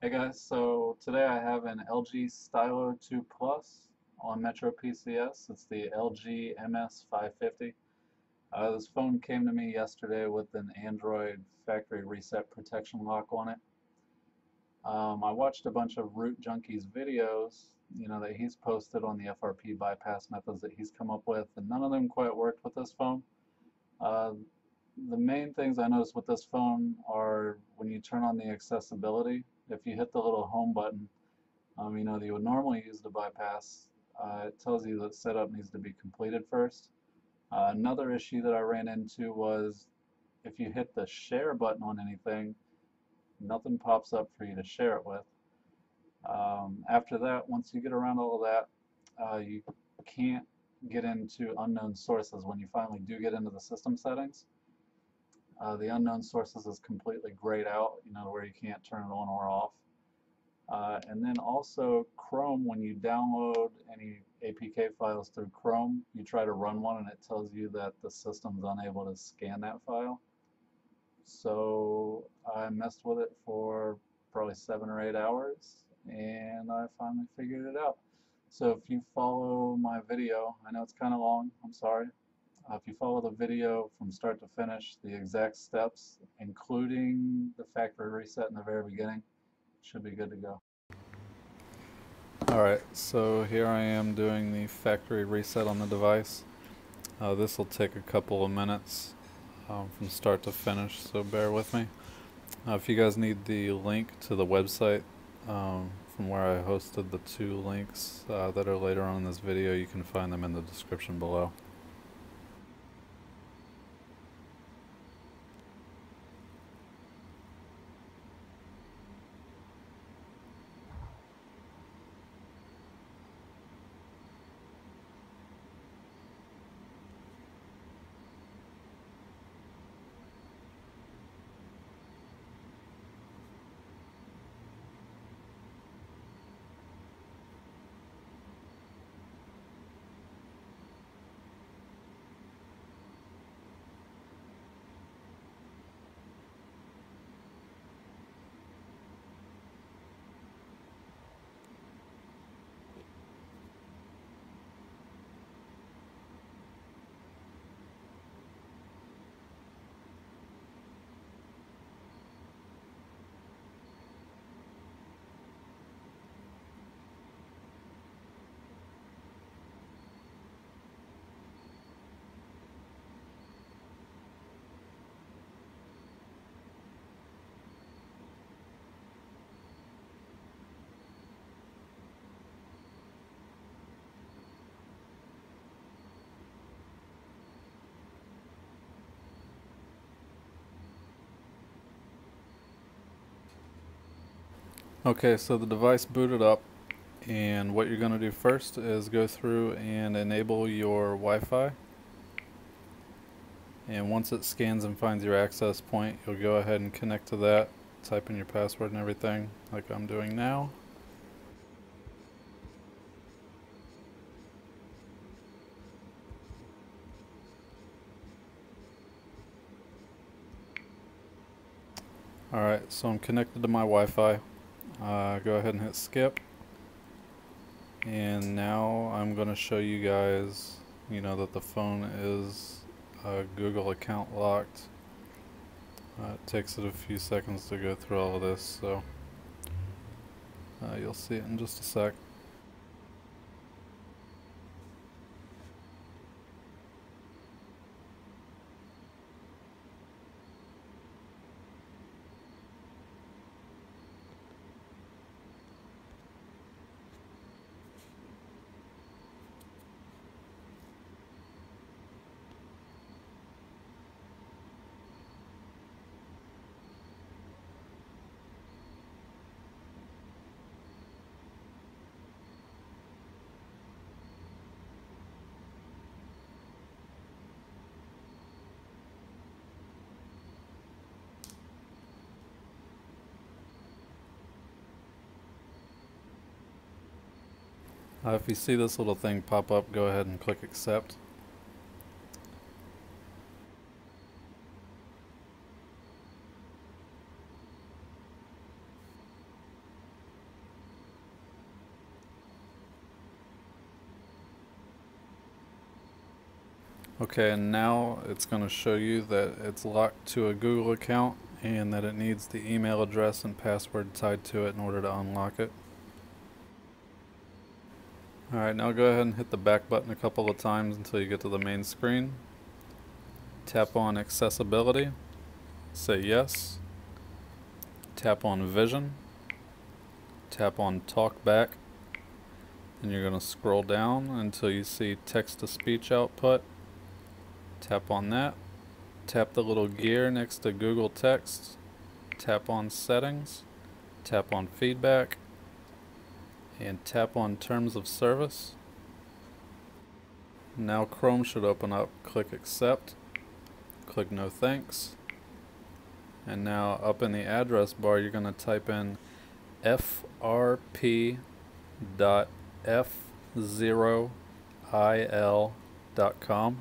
Hey guys, so today I have an LG Stylo 2 Plus on MetroPCS. It's the LG MS550. This phone came to me yesterday with an Android factory reset protection lock on it. I watched a bunch of Root Junkies videos, you know, that he's posted on the FRP bypass methods that he's come up with, and none of them quite worked with this phone. The main things I noticed with this phone are when you turn on the accessibility, if you hit the little home button, you know, that you would normally use to bypass, it tells you that setup needs to be completed first. Another issue that I ran into was if you hit the share button on anything, nothing pops up for you to share it with. After that, once you get around all of that, you can't get into unknown sources. When you finally do get into the system settings, the unknown sources is completely grayed out, you know, where you can't turn it on or off. And then also Chrome, when you download any APK files through Chrome, you try to run one and it tells you that the system's unable to scan that file. So I messed with it for probably 7 or 8 hours and I finally figured it out. So if you follow my video, I know it's kind of long, I'm sorry. If you follow the video from start to finish, the exact steps, including the factory reset in the very beginning, should be good to go. Alright, so here I am doing the factory reset on the device. This will take a couple of minutes from start to finish, so bear with me. If you guys need the link to the website from where I hosted the two links that are later on in this video, you can find them in the description below. Okay, so the device booted up, and what you're going to do first is go through and enable your Wi-Fi, and once it scans and finds your access point, you'll go ahead and connect to that, type in your password and everything like I'm doing now. Alright, so I'm connected to my Wi-Fi. Go ahead and hit skip, and now I'm going to show you guys, you know, that the phone is Google account locked. It takes it a few seconds to go through all of this, so you'll see it in just a sec. If you see this little thing pop up, go ahead and click accept. Okay, and now it's going to show you that it's locked to a Google account and that it needs the email address and password tied to it in order to unlock it. Alright, now go ahead and hit the back button a couple of times until you get to the main screen. Tap on Accessibility, say Yes, tap on Vision, tap on Talk Back, and you're going to scroll down until you see text-to-speech output. Tap on that, tap the little gear next to Google Text, tap on Settings, tap on Feedback, and tap on Terms of Service. Now Chrome should open up, click Accept, click No Thanks, and now up in the address bar you're going to type in frp.f0il.com.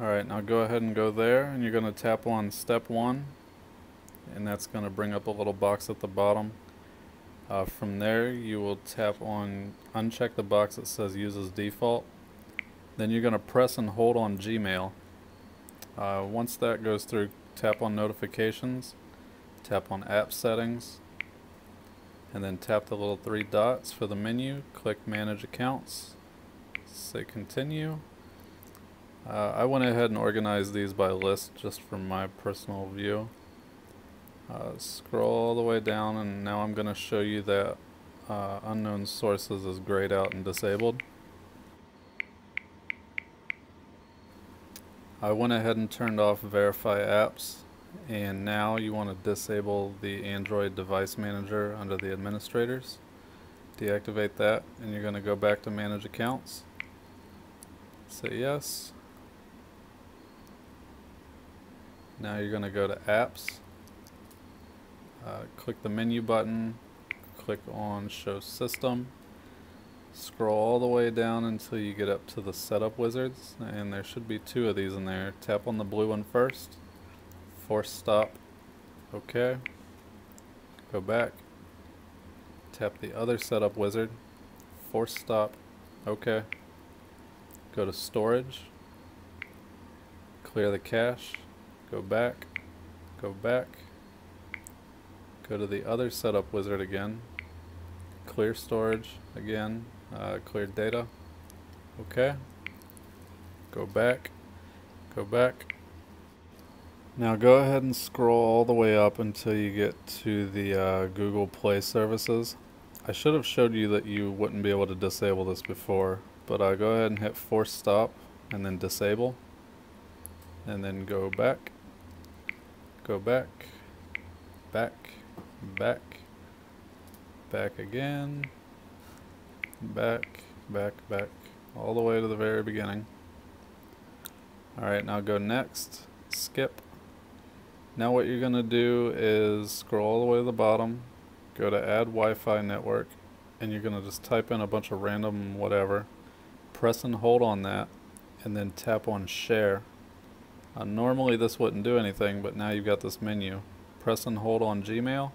Alright, now go ahead and go there, and you're going to tap on Step 1, and that's going to bring up a little box at the bottom. From there, you will tap on, uncheck the box that says Use as Default. Then you're going to press and hold on Gmail. Once that goes through, tap on Notifications, tap on App Settings, and then tap the little three dots for the menu, click Manage Accounts, say Continue. I went ahead and organized these by list just for my personal view. Scroll all the way down, and now I'm going to show you that unknown sources is grayed out and disabled. I went ahead and turned off Verify Apps, and now you want to disable the Android Device Manager under the administrators. Deactivate that, and you're going to go back to Manage Accounts. Say Yes. Now you're going to go to Apps, click the menu button, click on Show System, scroll all the way down until you get up to the Setup Wizards, and there should be two of these in there. Tap on the blue one first, force stop, OK, go back, tap the other Setup Wizard, force stop, OK, go to Storage, clear the cache, go back, go to the other setup wizard again, clear storage again, clear data, okay, go back. Now go ahead and scroll all the way up until you get to the Google Play services. I should have showed you that you wouldn't be able to disable this before, but go ahead and hit force stop and then disable, and then go back. Go back, back, back, back again, back, back, back, all the way to the very beginning. Alright, now go next, skip. Now what you're going to do is scroll all the way to the bottom, go to add Wi-Fi network, and you're going to just type in a bunch of random whatever, press and hold on that, and then tap on share. Normally this wouldn't do anything, but now you've got this menu. Press and hold on Gmail,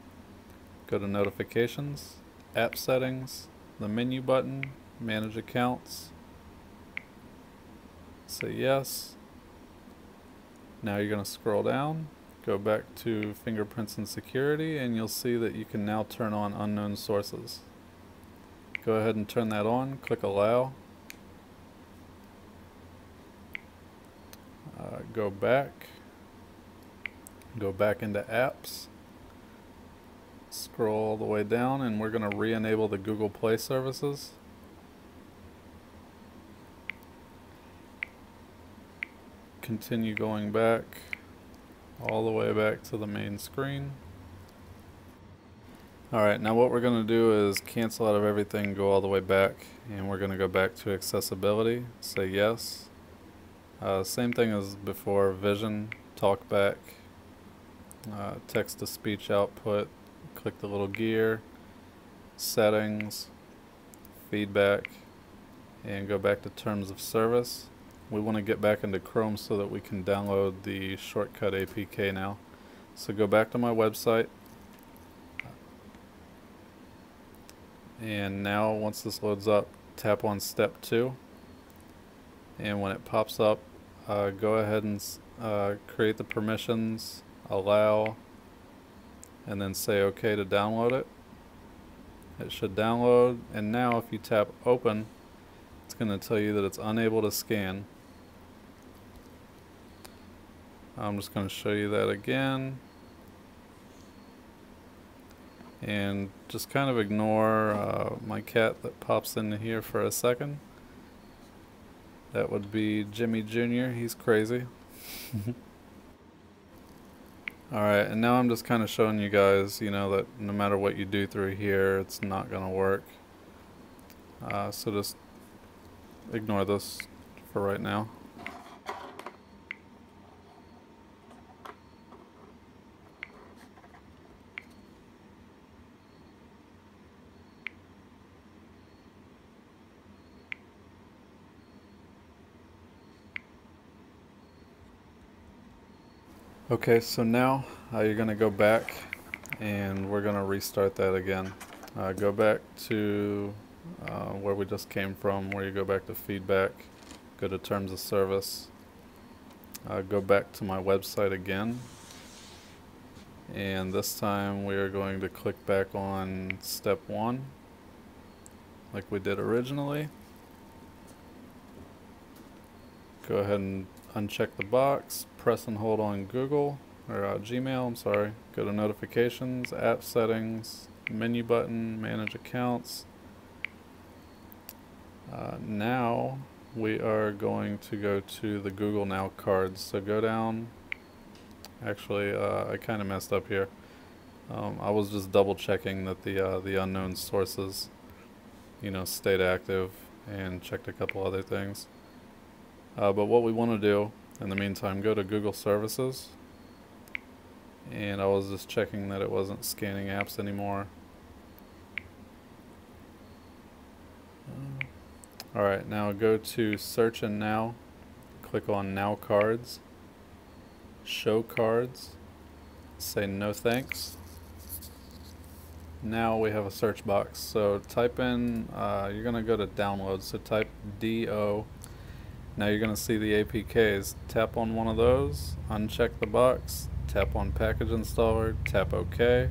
go to Notifications, App Settings, the menu button, Manage Accounts, say Yes. Now you're going to scroll down, go back to Fingerprints and Security, and you'll see that you can now turn on unknown sources. Go ahead and turn that on, click Allow. Go back into apps, scroll all the way down, and we're going to re-enable the Google Play services. Continue going back, all the way back to the main screen. Alright, now what we're going to do is cancel out of everything, go all the way back, and we're going to go back to accessibility, say yes. Same thing as before, vision, talk back, text-to-speech output, click the little gear, settings, feedback, and go back to terms of service. We want to get back into Chrome so that we can download the shortcut APK now. So go back to my website. And now once this loads up, tap on step 2. And when it pops up, go ahead and create the permissions, allow, and then say OK to download it. It should download, and now if you tap open, it's going to tell you that it's unable to scan. I'm just going to show you that again. And just kind of ignore my cat that pops in here for a second. That would be Jimmy Jr. He's crazy. Alright, and now I'm just kind of showing you guys, you know, that no matter what you do through here, it's not going to work. So just ignore this for right now. Okay, so now you're going to go back and we're going to restart that again. Go back to where we just came from, where you go back to feedback, go to terms of service, go back to my website again, and this time we are going to click back on step 1 like we did originally. Go ahead and uncheck the box, press and hold on Google, or Gmail, I'm sorry. Go to notifications, app settings, menu button, manage accounts. Now we are going to go to the Google Now cards. So go down, actually I kind of messed up here. I was just double checking that the unknown sources, you know, stayed active, and checked a couple other things. But what we want to do in the meantime, go to Google Services, and I was just checking that it wasn't scanning apps anymore. Alright, now go to Search and Now, click on Now Cards, Show Cards, say no thanks. Now we have a search box, so type in, you're going to go to Download, so type D-O. Now you're going to see the APKs. Tap on one of those, uncheck the box, tap on Package Installer, tap OK,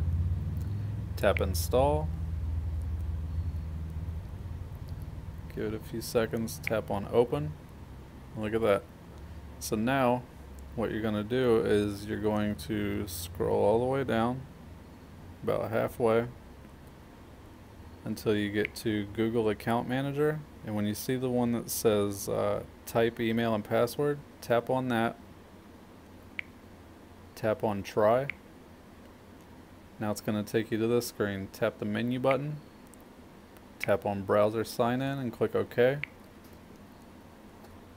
tap Install. Give it a few seconds, tap on Open. Look at that. So now what you're going to do is you're going to scroll all the way down, about halfway, until you get to Google Account Manager, and when you see the one that says type email and password, tap on that, tap on try. Now it's going to take you to this screen. Tap the menu button, tap on browser sign in and click OK.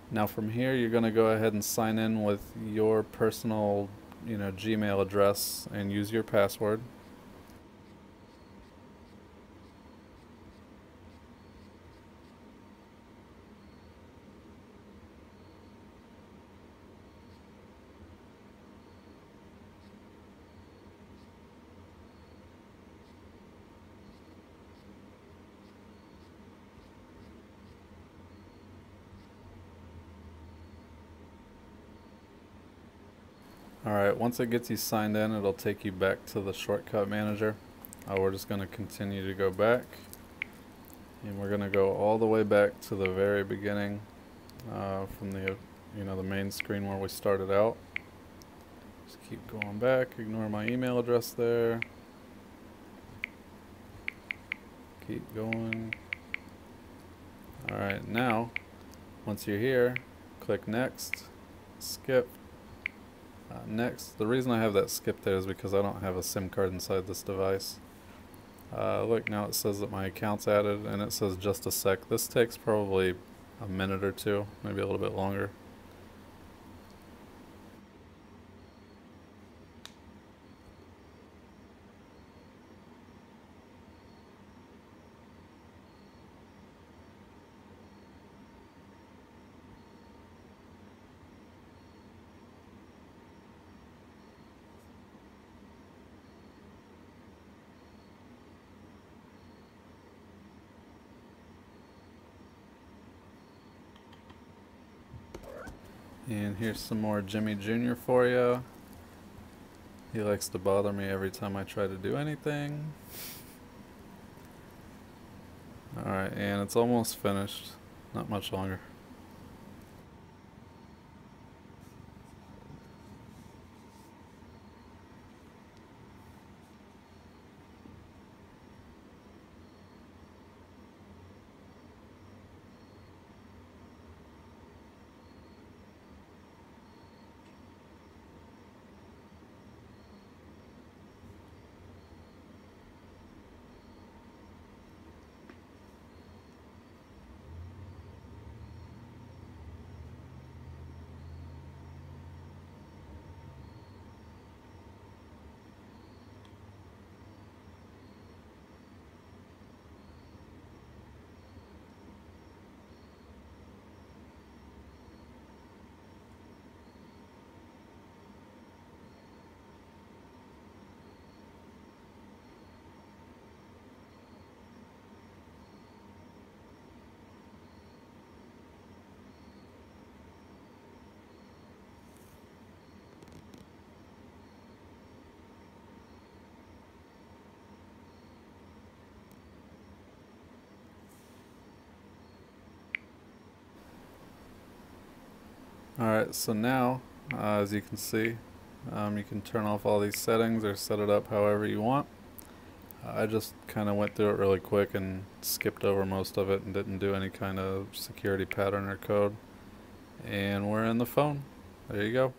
Now from here you're going to go ahead and sign in with your personal, you know, Gmail address and use your password. Alright, once it gets you signed in, it'll take you back to the shortcut manager. We're just going to continue to go back, and we're going to go all the way back to the very beginning, from the, you know, the main screen where we started out. Just keep going back, ignore my email address there, keep going. Alright, now once you're here, click next, skip. Next, the reason I have that skip there is because I don't have a SIM card inside this device. Look, now it says that my account's added, and it says just a sec. This takes probably a minute or two, maybe a little bit longer. And here's some more Jimmy Jr. for you. He likes to bother me every time I try to do anything. Alright, and it's almost finished. Not much longer. Alright, so now, as you can see, you can turn off all these settings or set it up however you want. I just kind of went through it really quick and skipped over most of it and didn't do any kind of security pattern or code. And we're in the phone. There you go.